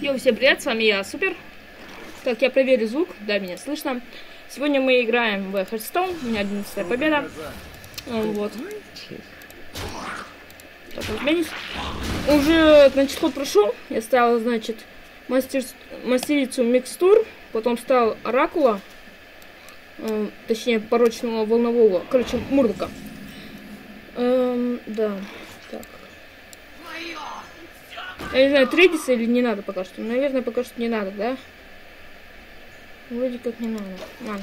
Йоу, всем привет, с вами я, Супер. Так, я проверю звук, да, меня слышно. Сегодня мы играем в Hearthstone, у меня 11-я победа. Вот. Так, разменюсь. Уже, значит, ход прошел. Я ставила, значит, мастерицу Микстур, потом ставил Оракула, точнее, порочного волнового, короче, Мурдака. Да, так. Я не знаю, трейдиться или не надо пока что. Наверное, пока что не надо, да? Вроде как не надо. Ладно.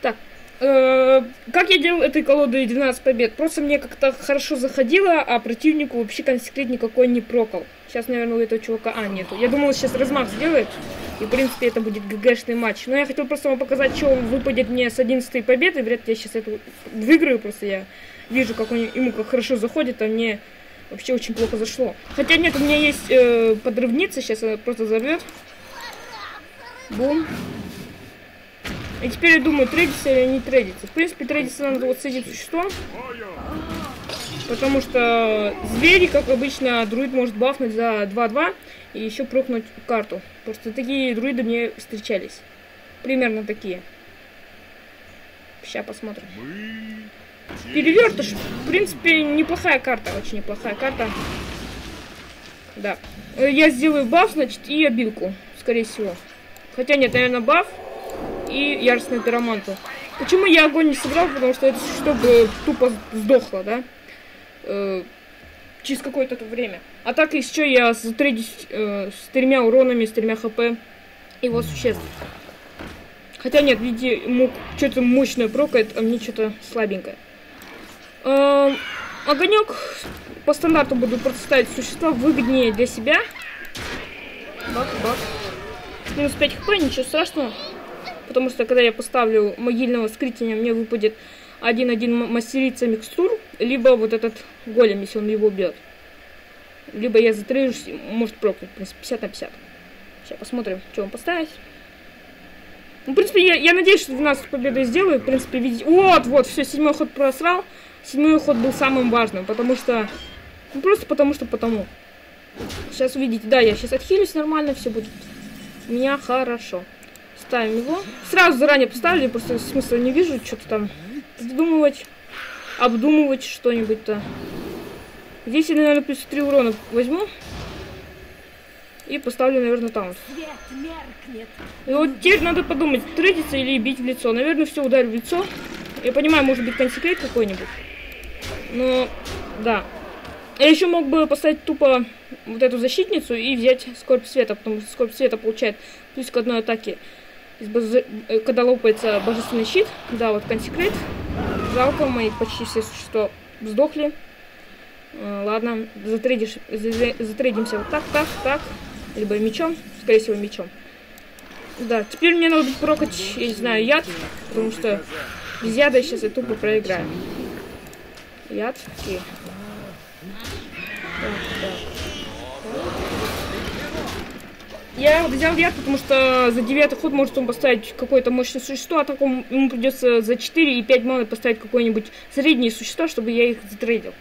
Так. Как я делал этой колодой 12 побед? Просто мне как-то хорошо заходило, а противнику вообще консекрет никакой не прокал. Сейчас, наверное, у этого чувака... А, нету. Я думал, сейчас размах сделает. И, в принципе, это будет ГГшный матч. Но я хотел просто вам показать, что он выпадет мне с 11 победы. Вряд ли я сейчас эту выиграю. Просто я вижу, как ему как хорошо заходит, а мне... Вообще очень плохо зашло. Хотя нет, у меня есть подрывница. Сейчас она просто взорвет. Бум. И теперь я думаю, трейдится или не трейдится. В принципе, трейдится надо вот с этим существом. Потому что звери, как обычно, друид может бафнуть за 2-2. И еще прокнуть карту. Просто такие друиды мне встречались. Примерно такие. Сейчас посмотрим. Перевертень, в принципе, неплохая карта, очень неплохая карта. Да. Я сделаю баф, значит, и обилку, скорее всего. Хотя нет, наверное, баф и яростную пироманту. Почему я огонь не сыграл? Потому что это чтобы тупо сдохло, да? Через какое-то время. А так еще я затрейдюсь с 3 уронами, с 3 хп его существ. Хотя нет, видите, что-то мощное прокает, а мне что-то слабенькое. Огонек по стандарту буду просто ставить существа выгоднее для себя. Бах-бах. Минус 5 хп, ничего страшного. Потому что когда я поставлю могильного скрытия, мне выпадет 1-1 мастерица Микстур. Либо вот этот голем, если он его убьет. Либо я затрежусь, может прокнуть. 50 на 50. Сейчас посмотрим, что он поставит. Ну, в принципе, я надеюсь, что 12 победу сделаю. В принципе, видите. Вот, все, 7-й ход просрал. 7-й ход был самым важным, потому что... Ну, просто потому. Сейчас увидите. Да, я сейчас отхилюсь нормально, все будет у меня хорошо. Ставим его. Сразу заранее поставили, просто смысла не вижу, что-то там придумывать, обдумывать что-нибудь-то. Здесь я, наверное, плюс 3 урона возьму. И поставлю, наверное, там. И вот теперь надо подумать, трейдиться или бить в лицо. Наверное, все ударю в лицо. Я понимаю, может быть, консекрет какой-нибудь. Но, да. Я еще мог бы поставить тупо вот эту защитницу и взять скорбь света. Потому что скорбь света получает плюс к 1 атаке, когда лопается божественный щит. Да, вот консекрет. Жалко, мои почти все существа сдохли. Ладно, затрейдимся вот так. Либо мечом, скорее всего, мечом. Да, теперь мне надо прокать, я не знаю, яд. Потому что без яда сейчас я тупо проиграю. Яд. И... Так. Я взял яд, потому что за 9 ход может он поставить какое-то мощное существо. А так ему придется за 4 и 5 маны поставить какое-нибудь среднее существо, чтобы я их затрейдил.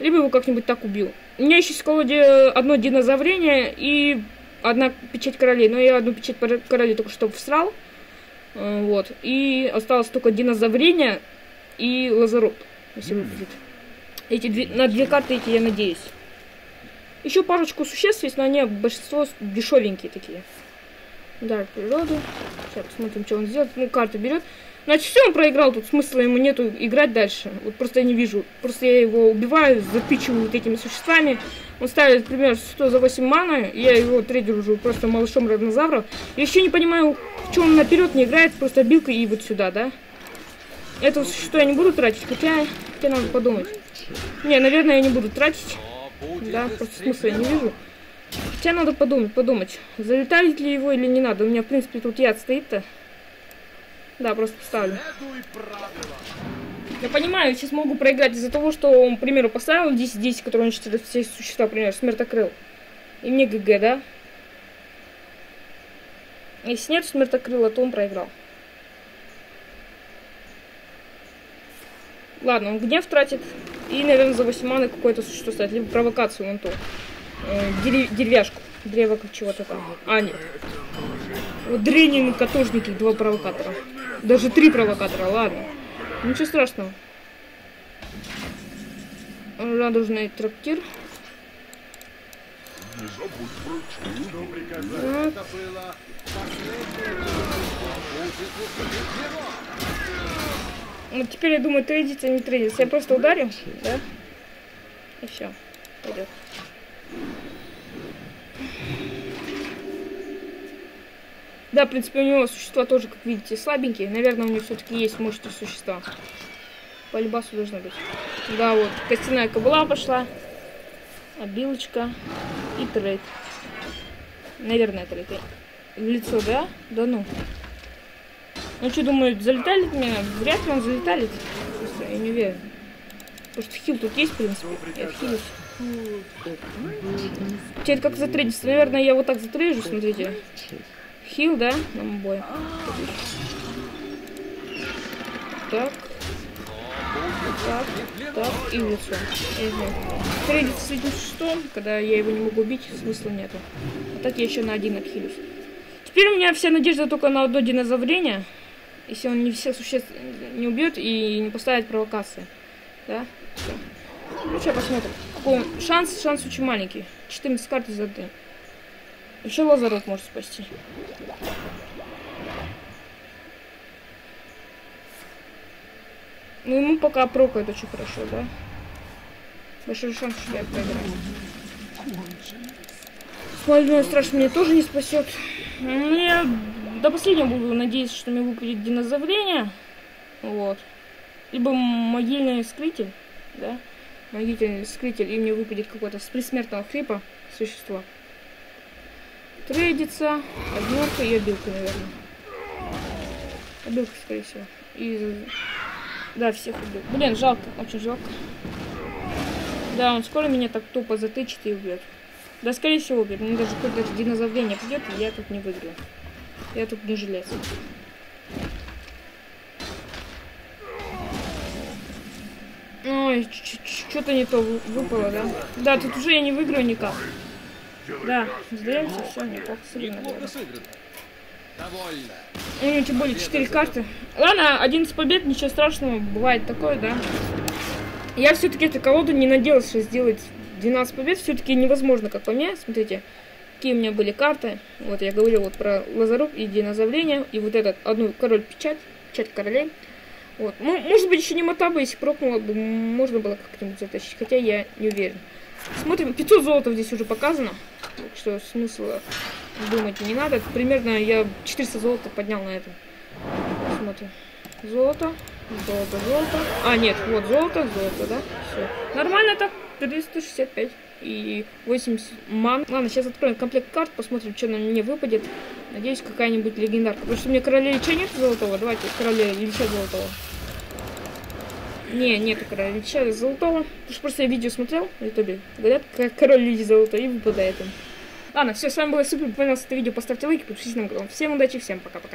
Либо его как-нибудь так убил. У меня еще в колоде одно динозаврение и одна печать королей. Но я одну печать королей только что всрал. Вот. И осталось только динозаврение и лазарот. Если выпадет. На 2 карты эти я надеюсь. Еще парочку существ есть, но они большинство дешевенькие такие. Да, природу. Сейчас посмотрим, что он сделает. Ну, карту берет. Значит, все, он проиграл, тут смысла ему нету играть дальше. Вот просто я не вижу. Просто я его убиваю, затычиваю вот этими существами. Он ставит, например, 100 за 8 маны. Я его трейдер уже просто малышом роднозавра. Я еще не понимаю, в чем он наперед не играет. Просто обилкой и вот сюда, да? Это существо я не буду тратить, хотя надо подумать. Не, наверное, я не буду тратить. Да, просто смысла я не вижу. Хотя надо подумать. Залетает ли его или не надо. У меня, в принципе, тут яд стоит-то. Да, просто поставлю. Я понимаю, сейчас могу проиграть из-за того, что он, к примеру, поставил 10-10, который уничтожил все существа, например, Смертокрыл. И мне ГГ, да? Если нет Смертокрыла, то он проиграл. Ладно, он гнев тратит. И, наверное, за 8 маны какое-то существо ставит. Либо провокацию вон ту. Деревяшку. Древо как чего-то там. А, нет. Вот дренин, катожники, два провокатора. Даже три провокатора, ладно. Ничего страшного. Радужный трактир. Так. Вот теперь я думаю, трейдится, не трейдится. Я просто ударю, да? И все. Пойдет. Да, в принципе, у него существа тоже, как видите, слабенькие. Наверное, у него все-таки есть мощные существа. По любасу должно быть. Да, вот, костяная кобыла пошла. Обилочка. И трейд. Наверное, трейд. В лицо, да? Да ну. Ну что, думаю, залеталит меня? Вряд ли он залеталит. Просто я не уверен. Потому что хил тут есть, в принципе. Я хилюсь. Че, как затрейдится? Наверное, я вот так затрейжу, смотрите. Хил, да? Нам бой. Так. Так. И лицо. Трейдится с этим существом, когда я его не могу убить, смысла нету. А так я еще на один отхилюсь. Теперь у меня вся надежда только на одно динозаврение. Если он не всех существ не убьет и не поставит провокации. Да? Ну что, посмотрим. Шанс очень маленький. 14 карт из одной. Еще Лазарот может спасти. Ну, ему пока прокает очень хорошо, да? Большой шанс, что я проиграю. Смольной страж меня тоже не спасет. Я до последнего буду надеяться, что мне выпадет динозаврение. Вот. Либо могильный скрытель, да? Могильный скрытель, и мне выпадет какой-то с предсмертного хрипа существо. Трейдится, однорка и обилка, наверное. Обилка, скорее всего. И... Да, всех убил. Блин, жалко, очень жалко. Да, он скоро меня так тупо затычит и убьет. Да, скорее всего, убьет. Мне даже какое-то динозаврение придет, и я тут не выиграю. Я тут не жилец. Ой, что-то не то выпало, да? Да, тут уже я не выиграю никак. Да, сдаемся, все, неплохо сыграно. У него тем более 4 карты. Ладно, 11 побед, ничего страшного, бывает такое, да. Я все-таки эту колоду не надеялась, что сделать 12 побед, все-таки невозможно, как по мне. Смотрите, какие у меня были карты. Вот я говорил вот про Лазарок и динозаврение, и вот этот, одну король-печать, печать королей. Вот, ну, может быть, еще не мота бы, если прокнула бы, можно было как-нибудь затащить, хотя я не уверен. Смотрим, 500 золотов здесь уже показано, так что смысла думать не надо. Примерно я 400 золота поднял на этом. Смотрим. Золото, золото, золото. А, нет, вот золото, золото, да? Все. Нормально так, 365 и 80 ман. Ладно, сейчас откроем комплект карт, посмотрим, что нам мне выпадет. Надеюсь, какая-нибудь легендарка. Потому что у меня короля лича нет золотого, давайте короля лича золотого. Не, нету короля лича золотого. Потому что просто я видео смотрел в Ютубе. Говорят, как король лича золотого, и выпадает им. Ладно, все, с вами было Супер. Понравилось это видео, поставьте лайки, подпишитесь на канал. Всем удачи, всем пока-пока.